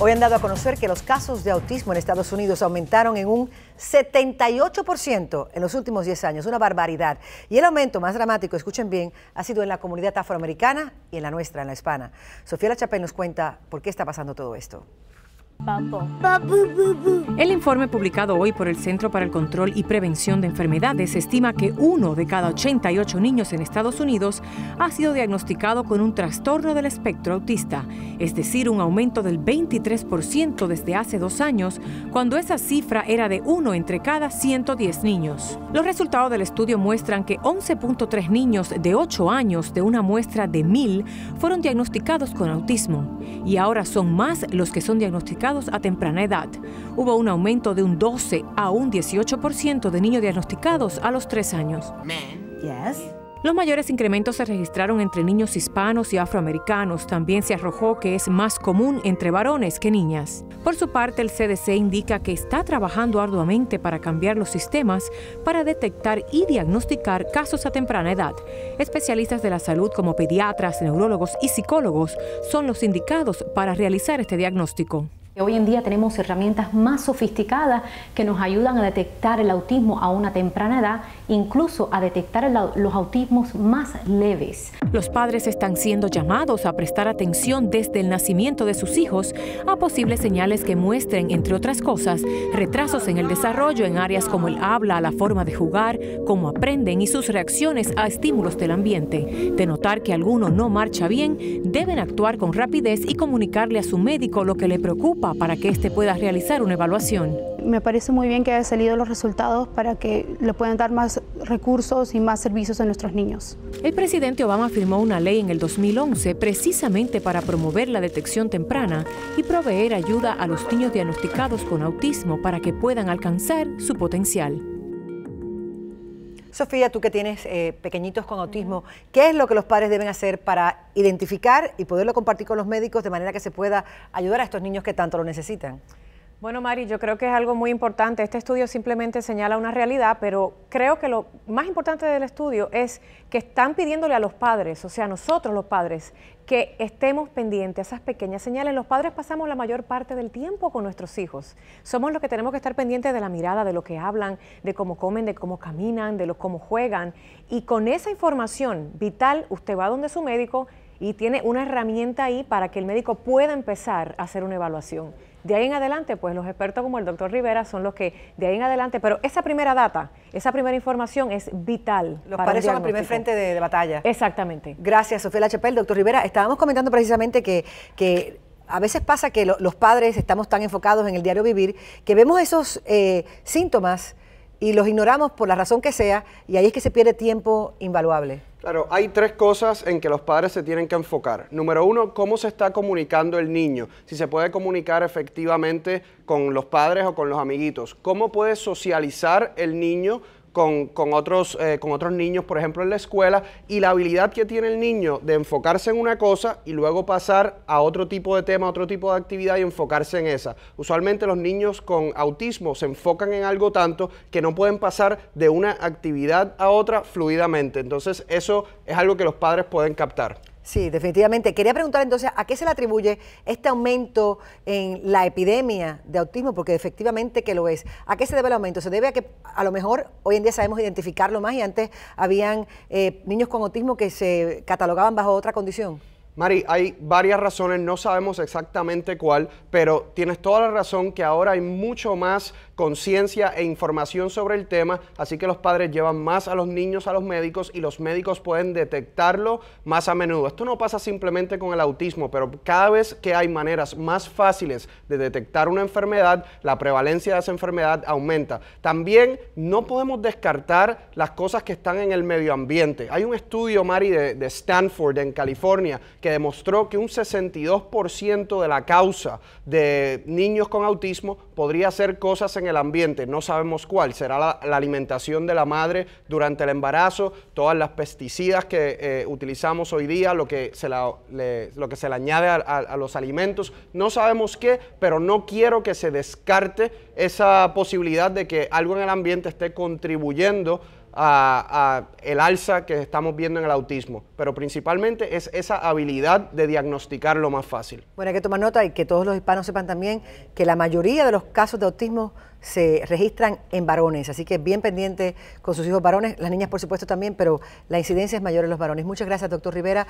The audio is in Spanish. Hoy han dado a conocer que los casos de autismo en Estados Unidos aumentaron en un 78% en los últimos 10 años, una barbaridad. Y el aumento más dramático, escuchen bien, ha sido en la comunidad afroamericana y en la nuestra, en la hispana. Sofía Lachapelle nos cuenta por qué está pasando todo esto. El informe publicado hoy por el Centro para el Control y Prevención de Enfermedades estima que uno de cada 88 niños en Estados Unidos ha sido diagnosticado con un trastorno del espectro autista, es decir, un aumento del 23% desde hace 2 años, cuando esa cifra era de 1 entre cada 110 niños. Los resultados del estudio muestran que 11.3 niños de 8 años de una muestra de 1000 fueron diagnosticados con autismo, y ahora son más los que son diagnosticados a temprana edad. Hubo un aumento de un 12 a un 18% de niños diagnosticados a los 3 años. Los mayores incrementos se registraron entre niños hispanos y afroamericanos. También se arrojó que es más común entre varones que niñas. Por su parte, el CDC indica que está trabajando arduamente para cambiar los sistemas para detectar y diagnosticar casos a temprana edad. Especialistas de la salud como pediatras, neurólogos y psicólogos son los indicados para realizar este diagnóstico. Hoy en día tenemos herramientas más sofisticadas que nos ayudan a detectar el autismo a una temprana edad, incluso a detectar los autismos más leves. Los padres están siendo llamados a prestar atención desde el nacimiento de sus hijos a posibles señales que muestren, entre otras cosas, retrasos en el desarrollo en áreas como el habla, la forma de jugar, cómo aprenden y sus reacciones a estímulos del ambiente. De notar que alguno no marcha bien, deben actuar con rapidez y comunicarle a su médico lo que le preocupa para que éste pueda realizar una evaluación. Me parece muy bien que hayan salido los resultados para que le puedan dar más recursos y más servicios a nuestros niños. El presidente Obama firmó una ley en el 2011 precisamente para promover la detección temprana y proveer ayuda a los niños diagnosticados con autismo para que puedan alcanzar su potencial. Sofía, tú que tienes pequeñitos con autismo, ¿qué es lo que los padres deben hacer para identificar y poderlo compartir con los médicos de manera que se pueda ayudar a estos niños que tanto lo necesitan? Bueno, Mari, yo creo que es algo muy importante. Este estudio simplemente señala una realidad, pero creo que lo más importante del estudio es que están pidiéndole a los padres, o sea, a nosotros los padres, que estemos pendientes a esas pequeñas señales. Los padres pasamos la mayor parte del tiempo con nuestros hijos. Somos los que tenemos que estar pendientes de la mirada, de lo que hablan, de cómo comen, de cómo caminan, de cómo juegan. Y con esa información vital, usted va donde su médico y tiene una herramienta ahí para que el médico pueda empezar a hacer una evaluación. De ahí en adelante, pues los expertos como el doctor Rivera son los que de ahí en adelante, pero esa primera data, esa primera información es vital. Los padres son el primer frente de batalla. Exactamente. Gracias, Sofía Lachapelle. Doctor Rivera, estábamos comentando precisamente que a veces pasa que los padres estamos tan enfocados en el diario vivir que vemos esos síntomas y los ignoramos por la razón que sea, y ahí es que se pierde tiempo invaluable. Claro, hay 3 cosas en que los padres se tienen que enfocar. Número 1, cómo se está comunicando el niño, si se puede comunicar efectivamente con los padres o con los amiguitos. Cómo puede socializar el niño con otros niños, por ejemplo, en la escuela, y la habilidad que tiene el niño de enfocarse en una cosa y luego pasar a otro tipo de tema, otro tipo de actividad y enfocarse en esa. Usualmente los niños con autismo se enfocan en algo tanto que no pueden pasar de una actividad a otra fluidamente. Entonces, eso es algo que los padres pueden captar. Sí, definitivamente. Quería preguntar entonces, ¿a qué se le atribuye este aumento en la epidemia de autismo? Porque efectivamente que lo es. ¿A qué se debe el aumento? ¿Se debe a que a lo mejor hoy en día sabemos identificarlo más y antes habían niños con autismo que se catalogaban bajo otra condición? Mari, hay varias razones, no sabemos exactamente cuál, pero tienes toda la razón que ahora hay mucho más conciencia e información sobre el tema, así que los padres llevan más a los niños a los médicos y los médicos pueden detectarlo más a menudo. Esto no pasa simplemente con el autismo, pero cada vez que hay maneras más fáciles de detectar una enfermedad, la prevalencia de esa enfermedad aumenta. También no podemos descartar las cosas que están en el medio ambiente. Hay un estudio, Mari, de Stanford en California, que demostró que un 62% de la causa de niños con autismo podría ser cosas en el ambiente. No sabemos cuál. Será la alimentación de la madre durante el embarazo, todas las pesticidas que utilizamos hoy día, lo que se le añade a los alimentos. No sabemos qué, pero no quiero que se descarte esa posibilidad de que algo en el ambiente esté contribuyendo el alza que estamos viendo en el autismo, pero principalmente es esa habilidad de diagnosticar lo más fácil. Bueno, hay que tomar nota y que todos los hispanos sepan también que la mayoría de los casos de autismo se registran en varones, así que bien pendiente con sus hijos varones, las niñas por supuesto también, pero la incidencia es mayor en los varones. Muchas gracias, doctor Rivera.